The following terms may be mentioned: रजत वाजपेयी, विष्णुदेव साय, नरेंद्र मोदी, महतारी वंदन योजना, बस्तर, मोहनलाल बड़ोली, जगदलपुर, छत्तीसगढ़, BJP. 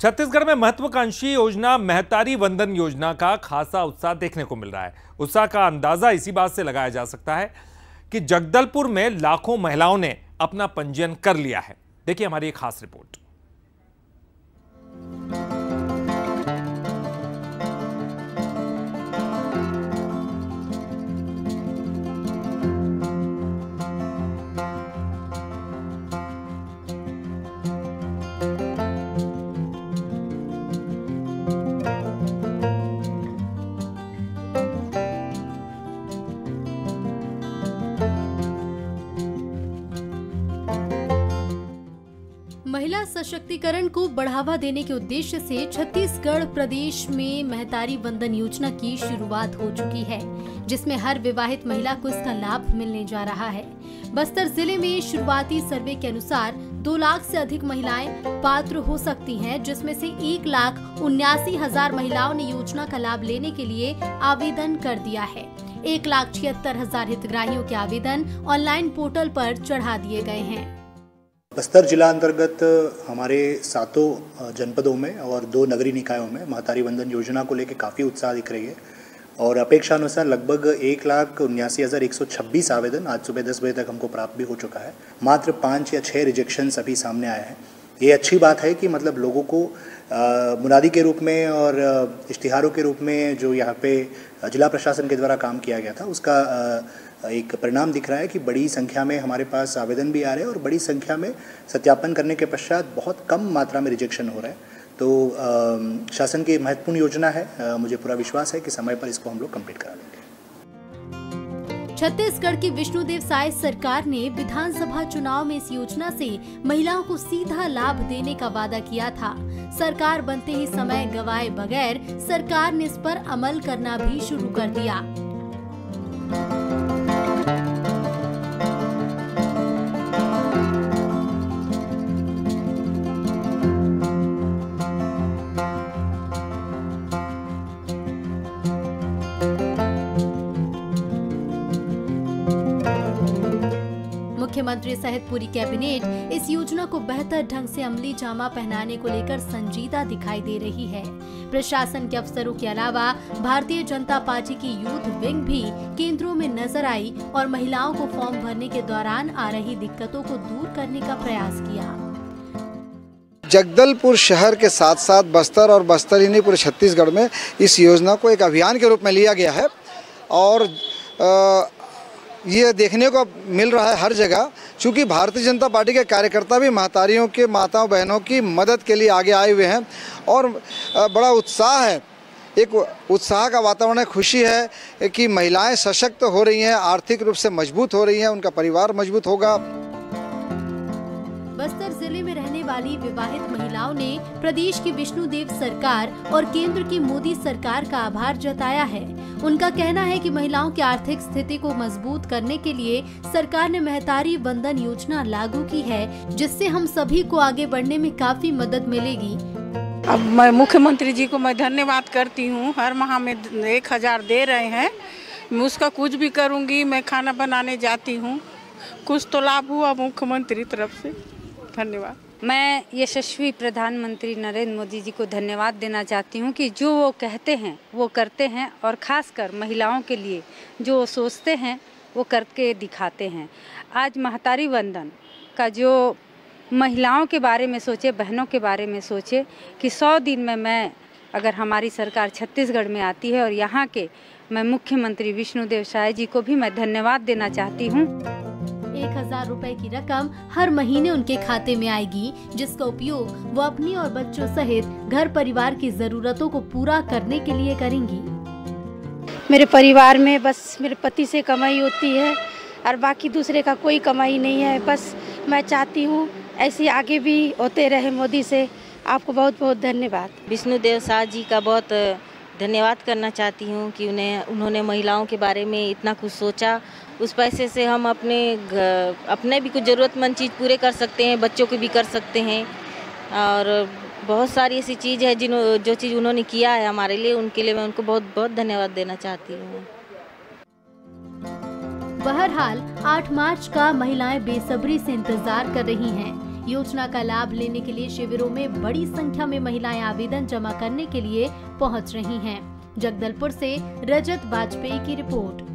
छत्तीसगढ़ में महत्वाकांक्षी योजना महतारी वंदन योजना का खासा उत्साह देखने को मिल रहा है। उत्साह का अंदाजा इसी बात से लगाया जा सकता है कि जगदलपुर में लाखों महिलाओं ने अपना पंजीयन कर लिया है। देखिए हमारी एक खास रिपोर्ट। महिला सशक्तिकरण को बढ़ावा देने के उद्देश्य से छत्तीसगढ़ प्रदेश में महतारी वंदन योजना की शुरुआत हो चुकी है, जिसमें हर विवाहित महिला को इसका लाभ मिलने जा रहा है। बस्तर जिले में शुरुआती सर्वे के अनुसार 2 लाख से अधिक महिलाएं पात्र हो सकती हैं, जिसमें से 1,79,000 महिलाओं ने योजना का लाभ लेने के लिए आवेदन कर दिया है। 1,76,000 हितग्राहियों के आवेदन ऑनलाइन पोर्टल पर चढ़ा दिए गए हैं। बस्तर जिला अंतर्गत हमारे 7 जनपदों में और 2 नगरीय निकायों में महतारी वंदन योजना को लेकर काफ़ी उत्साह दिख रही है और अपेक्षा अनुसार लगभग 1,79,126 आवेदन आज सुबह 10 बजे तक हमको प्राप्त भी हो चुका है। मात्र 5 या 6 रिजेक्शन अभी सामने आए हैं। ये अच्छी बात है कि मतलब लोगों को मुनादी के रूप में और इश्तिहारों के रूप में जो यहाँ पे जिला प्रशासन के द्वारा काम किया गया था उसका एक परिणाम दिख रहा है कि बड़ी संख्या में हमारे पास आवेदन भी आ रहे हैं और बड़ी संख्या में सत्यापन करने के पश्चात बहुत कम मात्रा में रिजेक्शन हो रहा है। तो शासन की महत्वपूर्ण योजना है। मुझे पूरा विश्वास है कि समय पर इसको हम लोग कंप्लीट करा लेंगे। छत्तीसगढ़ की विष्णुदेव साय सरकार ने विधानसभा चुनाव में इस योजना से महिलाओं को सीधा लाभ देने का वादा किया था। सरकार बनते ही समय गवाए बगैर सरकार ने इस पर अमल करना भी शुरू कर दिया। मुख्यमंत्री सहित पूरी कैबिनेट इस योजना को बेहतर ढंग से अमली जामा पहनाने को लेकर संजीदा दिखाई दे रही है। प्रशासन के अफसरों के अलावा भारतीय जनता पार्टी की यूथ विंग भी केंद्रों में नजर आई और महिलाओं को फॉर्म भरने के दौरान आ रही दिक्कतों को दूर करने का प्रयास किया। जगदलपुर शहर के साथ साथ बस्तर और बस्तर ही नहीं पूरे छत्तीसगढ़ में इस योजना को एक अभियान के रूप में लिया गया है और ये देखने को मिल रहा है हर जगह, क्योंकि भारतीय जनता पार्टी के कार्यकर्ता भी महतारियों के माताओं बहनों की मदद के लिए आगे आए हुए हैं और बड़ा उत्साह है। एक उत्साह का वातावरण है, खुशी है कि महिलाएं सशक्त हो रही हैं, आर्थिक रूप से मजबूत हो रही हैं, उनका परिवार मजबूत होगा। बस्तर जिले में रहने वाली विवाहित महिलाओं ने प्रदेश की विष्णुदेव सरकार और केंद्र की मोदी सरकार का आभार जताया है। उनका कहना है कि महिलाओं की आर्थिक स्थिति को मजबूत करने के लिए सरकार ने महतारी वंदन योजना लागू की है, जिससे हम सभी को आगे बढ़ने में काफी मदद मिलेगी। अब मैं मुख्यमंत्री जी को मैं धन्यवाद करती हूँ। हर माह में 1000 दे रहे हैं। मैं उसका कुछ भी करूँगी। मैं खाना बनाने जाती हूँ, कुछ तो लाभ हुआ मुख्यमंत्री तरफ से। धन्यवाद। मैं यशस्वी प्रधानमंत्री नरेंद्र मोदी जी को धन्यवाद देना चाहती हूं कि जो वो कहते हैं वो करते हैं और खासकर महिलाओं के लिए जो वो सोचते हैं वो करके दिखाते हैं। आज महतारी वंदन का जो महिलाओं के बारे में सोचे, बहनों के बारे में सोचे कि 100 दिन में मैं अगर हमारी सरकार छत्तीसगढ़ में आती है और यहाँ के मैं मुख्यमंत्री विष्णुदेव साय जी को भी मैं धन्यवाद देना चाहती हूँ। 1000 रुपए की रकम हर महीने उनके खाते में आएगी, जिसका उपयोग वो अपनी और बच्चों सहित घर परिवार की जरूरतों को पूरा करने के लिए करेंगी। मेरे परिवार में बस मेरे पति से कमाई होती है और बाकी दूसरे का कोई कमाई नहीं है। बस मैं चाहती हूँ ऐसे आगे भी होते रहे मोदी से। आपको बहुत बहुत धन्यवाद। विष्णुदेव साय जी का बहुत धन्यवाद करना चाहती हूँ कि उन्होंने महिलाओं के बारे में इतना कुछ सोचा। उस पैसे से हम अपने भी कुछ ज़रूरतमंद चीज़ पूरे कर सकते हैं, बच्चों की भी कर सकते हैं और बहुत सारी ऐसी चीज़ है जो चीज़ उन्होंने किया है हमारे लिए। उनके लिए मैं उनको बहुत बहुत धन्यवाद देना चाहती हूँ। बहरहाल 8 मार्च का महिलाएं बेसब्री से इंतजार कर रही हैं। योजना का लाभ लेने के लिए शिविरों में बड़ी संख्या में महिलाएं आवेदन जमा करने के लिए पहुंच रही हैं। जगदलपुर से रजत वाजपेयी की रिपोर्ट।